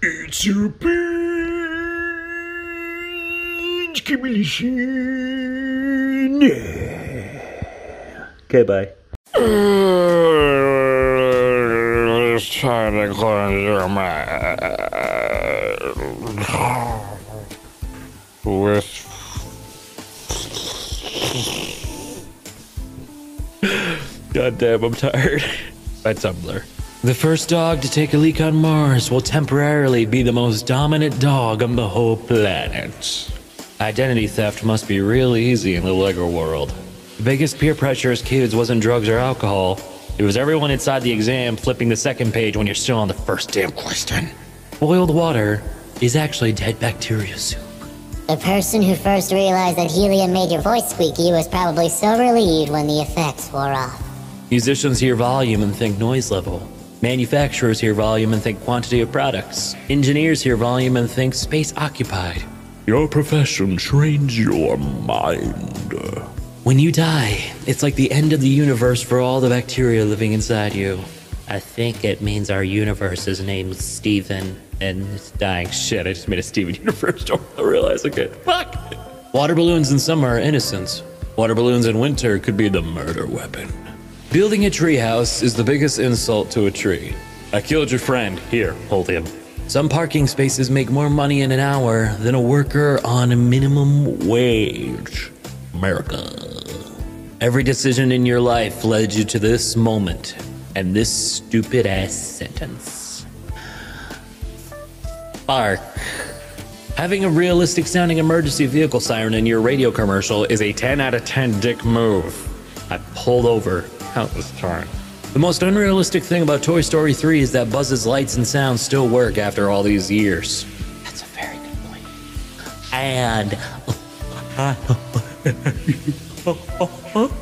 It's your page commission. Okay, bye. It's time to cleanse your mind with goddamn, I'm tired. By Tumblr. The first dog to take a leak on Mars will temporarily be the most dominant dog on the whole planet. Identity theft must be really easy in the Lego world. The biggest peer pressure as kids wasn't drugs or alcohol. It was everyone inside the exam flipping the second page when you're still on the first damn question. Boiled water is actually dead bacteria soup. The person who first realized that helium made your voice squeaky was probably so relieved when the effects wore off. Musicians hear volume and think noise level. Manufacturers hear volume and think quantity of products. Engineers hear volume and think space occupied. Your profession trains your mind. When you die, it's like the end of the universe for all the bacteria living inside you. I think it means our universe is named Steven and it's dying. Shit, I just made a Steven universe. Don't realize it. Fuck! Water balloons in summer are innocence. Water balloons in winter could be the murder weapon. Building a treehouse is the biggest insult to a tree. I killed your friend. Here, hold him. Some parking spaces make more money in an hour than a worker on a minimum wage. America. Every decision in your life led you to this moment and this stupid ass sentence. Bark. Having a realistic sounding emergency vehicle siren in your radio commercial is a 10 out of 10 dick move. I pulled over. Countless times. The most unrealistic thing about Toy Story 3 is that Buzz's lights and sounds still work after all these years. That's a very good point.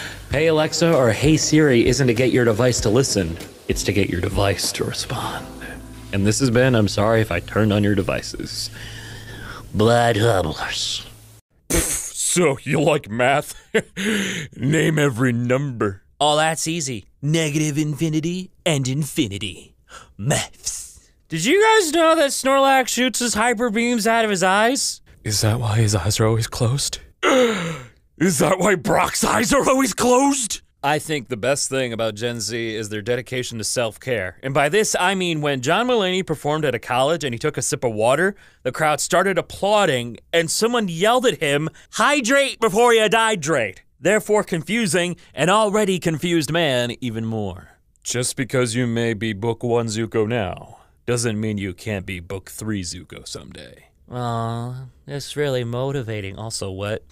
And Hey Alexa or Hey Siri isn't to get your device to listen, it's to get your device to respond. And this has been I'm Sorry If I Turned On Your Devices. Blood Hubblers. So, you like math? Name every number. Oh, that's easy. Negative infinity and infinity. Maths. Did you guys know that Snorlax shoots his hyper beams out of his eyes? Is that why his eyes are always closed? Is that why Brock's eyes are always closed? I think the best thing about Gen Z is their dedication to self-care. And by this, I mean when John Mulaney performed at a college and he took a sip of water, the crowd started applauding and someone yelled at him, "Hydrate before you dihydrate," therefore confusing an already confused man even more. Just because you may be book 1 Zuko now, doesn't mean you can't be book 3 Zuko someday. Aw, it's really motivating also, what?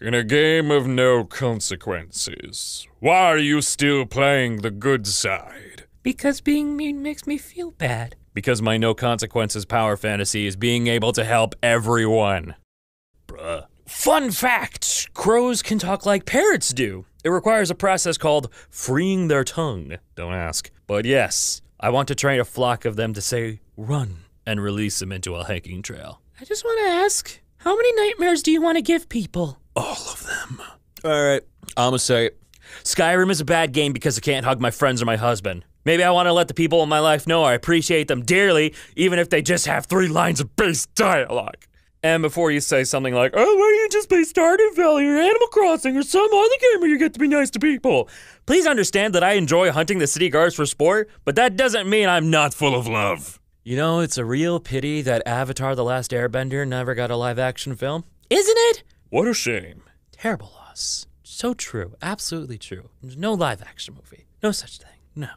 In a game of no consequences, why are you still playing the good side? Because being mean makes me feel bad. Because my no consequences power fantasy is being able to help everyone. Bruh. Fun fact! Crows can talk like parrots do. It requires a process called freeing their tongue. Don't ask. But yes, I want to train a flock of them to say, run, and release them into a hiking trail. I just want to ask, how many nightmares do you want to give people? All of them. Alright, I'ma say it. Skyrim is a bad game because I can't hug my friends or my husband. Maybe I want to let the people in my life know I appreciate them dearly, even if they just have 3 lines of base dialogue. And before you say something like, oh, why don't you just play Stardew Valley or Animal Crossing or some other game where you get to be nice to people? Please understand that I enjoy hunting the city guards for sport, but that doesn't mean I'm not full of love. You know, it's a real pity that Avatar The Last Airbender never got a live-action film. Isn't it? What a shame. Terrible loss. So true. Absolutely true. There's no live action movie. No such thing. No.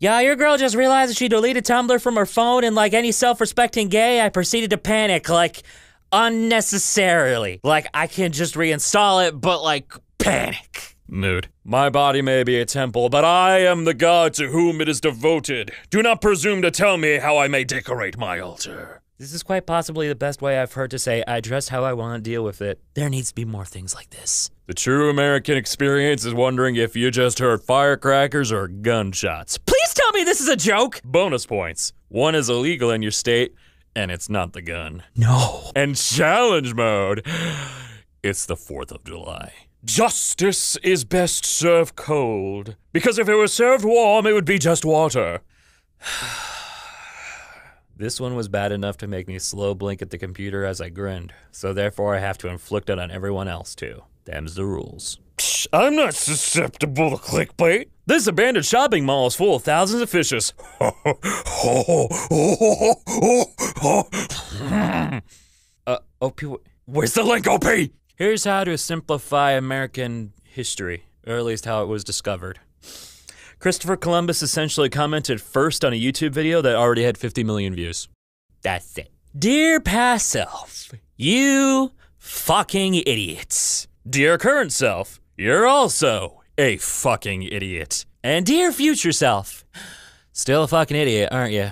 Yeah, your girl just realized that she deleted Tumblr from her phone and like any self-respecting gay, I proceeded to panic, like, unnecessarily. Like, I can just reinstall it, but like, panic. Mood. My body may be a temple, but I am the god to whom it is devoted. Do not presume to tell me how I may decorate my altar. This is quite possibly the best way I've heard to say, I dress how I want to deal with it. There needs to be more things like this. The true American experience is wondering if you just heard firecrackers or gunshots. Please tell me this is a joke! Bonus points. 1 is illegal in your state, and it's not the gun. No. And challenge mode. It's the 4th of July. Justice is best served cold. Because if it were served warm, it would be just water. This one was bad enough to make me slow blink at the computer as I grinned, so therefore I have to inflict it on everyone else too. Them's the rules. Psh, I'm not susceptible to clickbait. This abandoned shopping mall is full of thousands of fishes. OP, where's the link, OP? Here's how to simplify American history, or at least how it was discovered. Christopher Columbus essentially commented first on a YouTube video that already had 50 million views. That's it. Dear past self, you fucking idiots. Dear current self, you're also a fucking idiot. And dear future self, still a fucking idiot, aren't you?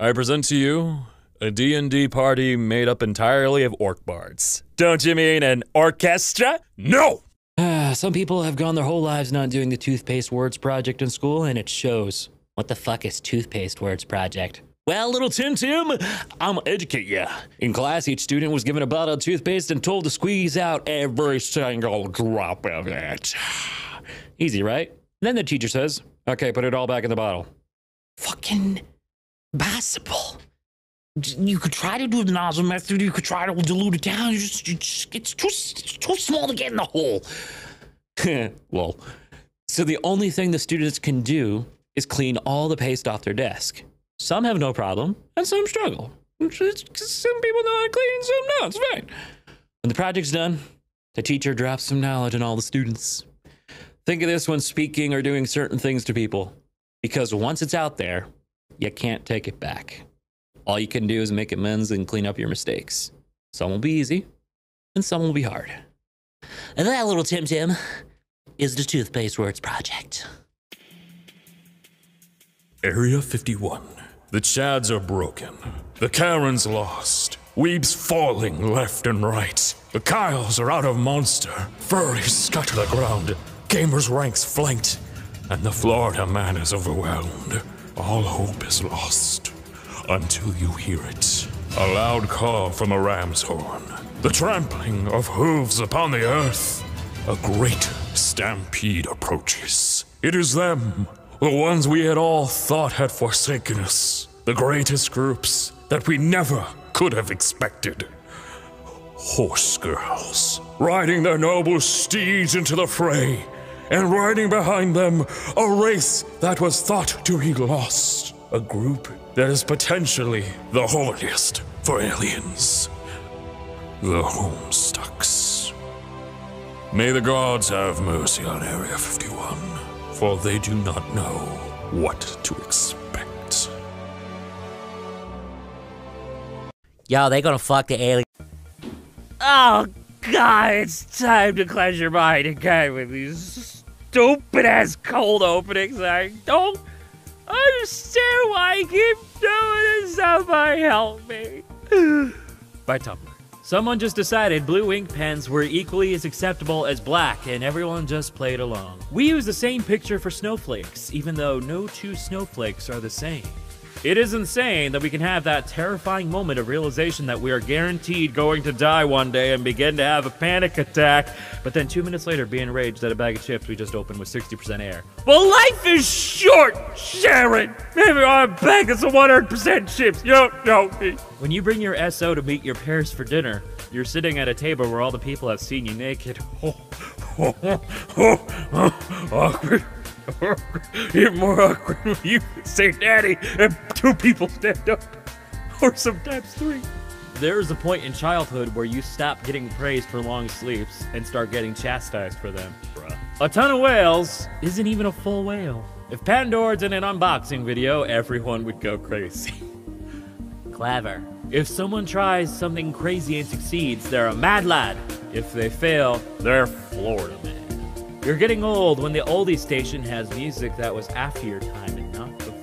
I present to you a D&D party made up entirely of orc bards. Don't you mean an orchestra? No! Some people have gone their whole lives not doing the Toothpaste Words Project in school, and it shows. What the fuck is Toothpaste Words Project? Well, little Tim Tim, I'ma educate ya. In class, each student was given a bottle of toothpaste and told to squeeze out every single drop of it. Easy, right? Then the teacher says, okay, put it all back in the bottle. Fucking possible. You could try to do the nozzle method, you could try to dilute it down, it's too small to get in the hole. Well, so the only thing the students can do is clean all the paste off their desk. Some have no problem, and some struggle. Some people know how to clean, some don't, it's fine. When the project's done, the teacher drops some knowledge on all the students. Think of this when speaking or doing certain things to people, because once it's out there, you can't take it back. All you can do is make amends and clean up your mistakes. Some will be easy, and some will be hard. And that, little Tim Tim, is the Toothpaste Words Project. Area 51. The Chads are broken. The Karens lost. Weebs falling left and right. The Kyles are out of Monster. Furries scutter the ground. Gamers' ranks flanked. And the Florida man is overwhelmed. All hope is lost. Until you hear it. A loud call from a ram's horn. The trampling of hooves upon the earth. A great stampede approaches. It is them, the ones we had all thought had forsaken us. The greatest groups that we never could have expected. Horse girls, riding their noble steeds into the fray, and riding behind them a race that was thought to be lost. A group that is potentially the holiest for aliens. The Homestucks. May the gods have mercy on Area 51, for they do not know what to expect. Yo, they gonna fuck the alien. Oh god, it's time to cleanse your mind again with these stupid-ass cold openings. I don't understand why I keep doing this. Somebody help me. By Tumblr. Someone just decided blue ink pens were equally as acceptable as black, and everyone just played along. We use the same picture for snowflakes, even though no two snowflakes are the same. It is insane that we can have that terrifying moment of realization that we are guaranteed going to die one day and begin to have a panic attack, but then 2 minutes later be enraged that a bag of chips we just opened was 60% air. Well, life is short, Sharon! Maybe our bag is 100% chips, you don't know me. When you bring your SO to meet your parents for dinner, you're sitting at a table where all the people have seen you naked. Awkward. Even more awkward when you say daddy and two people stand up, or sometimes three. There is a point in childhood where you stop getting praised for long sleeps and start getting chastised for them. Bruh. A ton of whales isn't even a full whale. If Pandora did an unboxing video, everyone would go crazy. Clever. If someone tries something crazy and succeeds, they're a mad lad. If they fail, they're Florida man. You're getting old when the oldie station has music that was after your time and not before.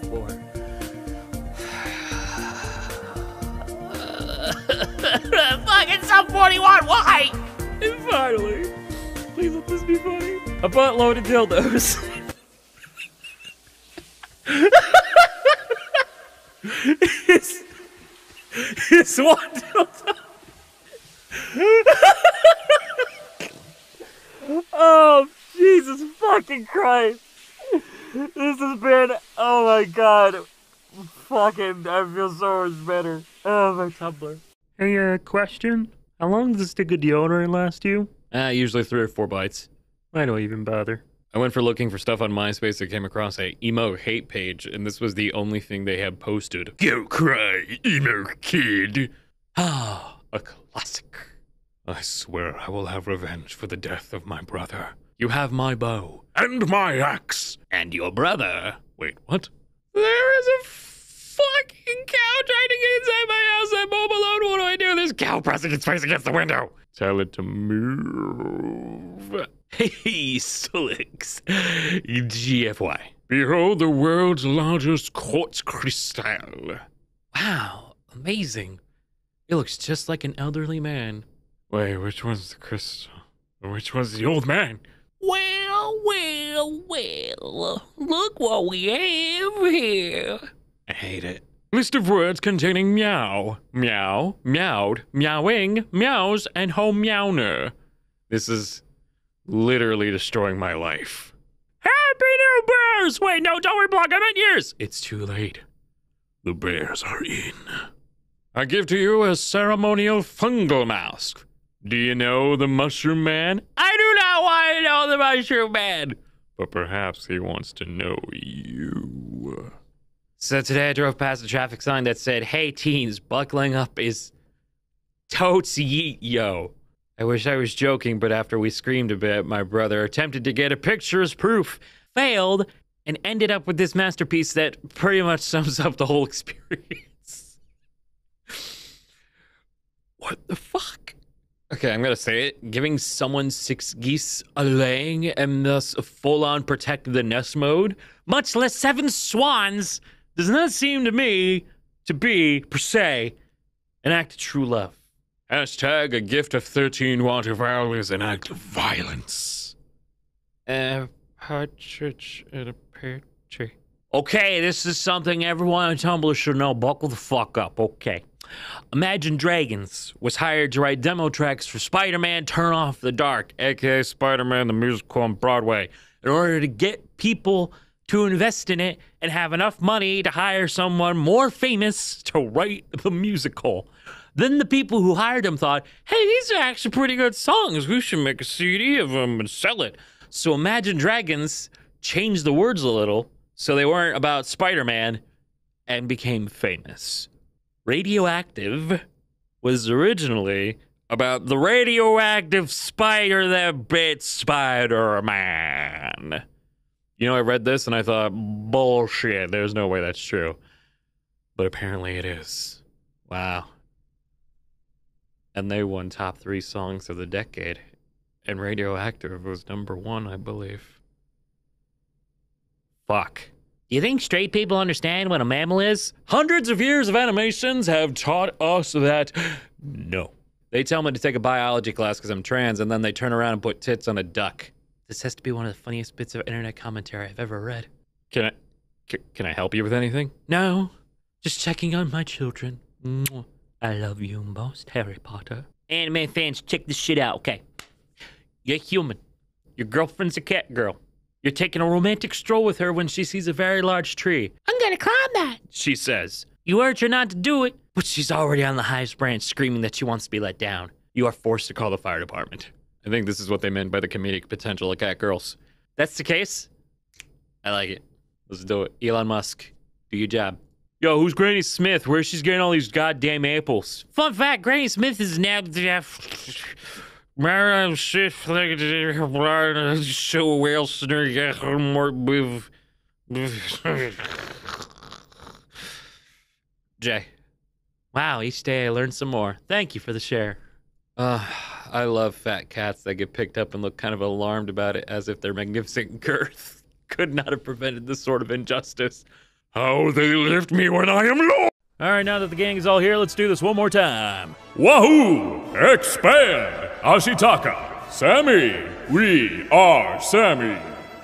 Fucking Sum 41, why? And finally, please let this be funny. A buttload of dildos. It's one dildo. Oh, Jesus fucking Christ. This has been, oh my god. Fucking, I feel so much better. Oh, my Tumblr. Hey, question? How long does a stick of deodorant last you? Usually 3 or 4 bites. I don't even bother. I went for looking for stuff on MySpace that came across a emo hate page, and this was the only thing they had posted. Go cry, emo kid. Ah, a classic. I swear I will have revenge for the death of my brother. You have my bow. And my axe. And your brother. Wait, what? There is a fucking cow trying to get inside my house. I'm home alone. What do I do? This cow pressing its face against the window. Tell it to move. Hey, Slix. GFY. Behold the world's largest quartz crystal. Wow, amazing. It looks just like an elderly man. Wait, which one's the crystal? Which one's the old man? Well. Look what we have here. I hate it. List of words containing meow, meow, meowed, meowing, meows, and home meowner. This is literally destroying my life. Happy New Bears! Wait, no, don't reblock, I meant years! It's too late. The bears are in. I give to you a ceremonial fungal mask. Do you know the Mushroom Man? I do not want to know the Mushroom Man! But perhaps he wants to know you. So today I drove past a traffic sign that said, "Hey teens, buckling up is totes yeet yo." I wish I was joking, but after we screamed a bit, my brother attempted to get a picture as proof, failed, and ended up with this masterpiece that pretty much sums up the whole experience. What the fuck? Okay, I'm gonna say it. Giving someone 6 geese a laying and thus a full-on protect the nest mode, much less 7 swans, does not seem to me to be, per se, an act of true love. Hashtag a gift of 13 waterfowl is an act of violence. Partridge in a pear tree. Okay, this is something everyone on Tumblr should know. Buckle the fuck up, okay. Imagine Dragons was hired to write demo tracks for Spider-Man Turn Off the Dark, aka Spider-Man the Musical on Broadway, in order to get people to invest in it and have enough money to hire someone more famous to write the musical. Then the people who hired him thought, hey, these are actually pretty good songs. We should make a CD of them and sell it. So Imagine Dragons changed the words a little so they weren't about Spider-Man and became famous. Radioactive was originally about the radioactive spider that bit Spider-Man. You know, I read this and I thought, bullshit, there's no way that's true. But apparently it is. Wow. And they won top 3 songs of the decade. And Radioactive was number 1, I believe. Fuck. Do you think straight people understand what a mammal is? Hundreds of years of animations have taught us that no. They tell me to take a biology class because I'm trans, and then they turn around and put tits on a duck. This has to be one of the funniest bits of internet commentary I've ever read. Can I help you with anything? No. Just checking on my children. I love you most, Harry Potter. Anime fans, check this shit out, okay? You're human. Your girlfriend's a cat girl. You're taking a romantic stroll with her when she sees a very large tree. I'm gonna climb that, she says. You urge her not to do it, but she's already on the highest branch screaming that she wants to be let down. You are forced to call the fire department. I think this is what they meant by the comedic potential of cat girls. That's the case? I like it. Let's do it. Elon Musk, do your job. Yo, who's Granny Smith? Where's she getting all these goddamn apples? Fun fact, Granny Smith is now... Jay. Wow, each day I learned some more. Thank you for the share. I love fat cats that get picked up and look kind of alarmed about it, as if their magnificent girth could not have prevented this sort of injustice. How they lift me when I am low! Alright, now that the gang is all here, let's do this one more time. Wahoo! Expand! Ashitaka! Sammy! We are Sammy!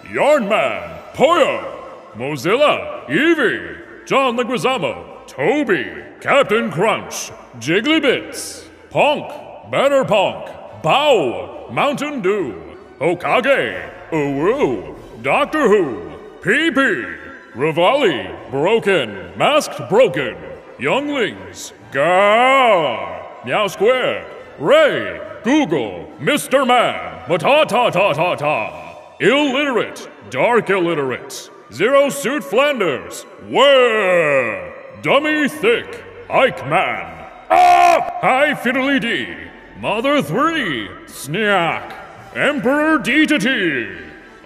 Yarnman! Poyo! Mozilla! Evie! John Leguizamo! Toby! Captain Crunch! Jiggly Bits! Punk! Better Punk, Bow, Mountain Dew, Hokage, Uru, Doctor Who, Pee Pee, Rivali, broken. Masked, broken. Younglings, Gar. Meow Square, Ray, Google, Mr. Man, Matata-ta-ta-ta. Illiterate, dark illiterate. Zero Suit Flanders, Whirr. Dummy Thick, Ike Man. Ah! High Fiddly D, Mother 3, Snack. Emperor D-T-T.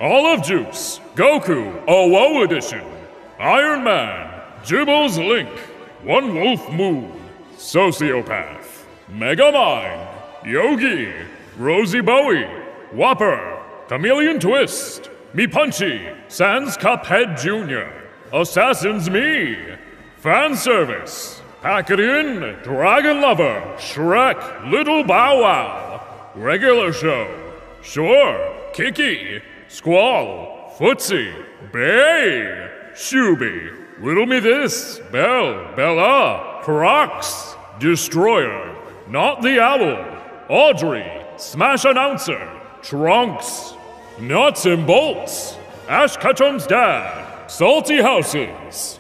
Olive Juice, Goku, OO Edition. Iron Man, Jubal's Link. One Wolf Moon, Sociopath. Mega Mind, Yogi, Rosie Bowie, Whopper, Chameleon Twist, Me Punchy, Sans Cuphead Jr., Assassin's Me, Fan Service, Pack It In, Dragon Lover, Shrek, Little Bow Wow, Regular Show, Sure, Kiki, Squall, Footsie, Bay, Shuby, Riddle Me This, Belle, Bella, Crocs, Destroyer, Not the Owl, Audrey, Smash Announcer, Trunks, Nuts and Bolts, Ash Ketchum's Dad, Salty Houses.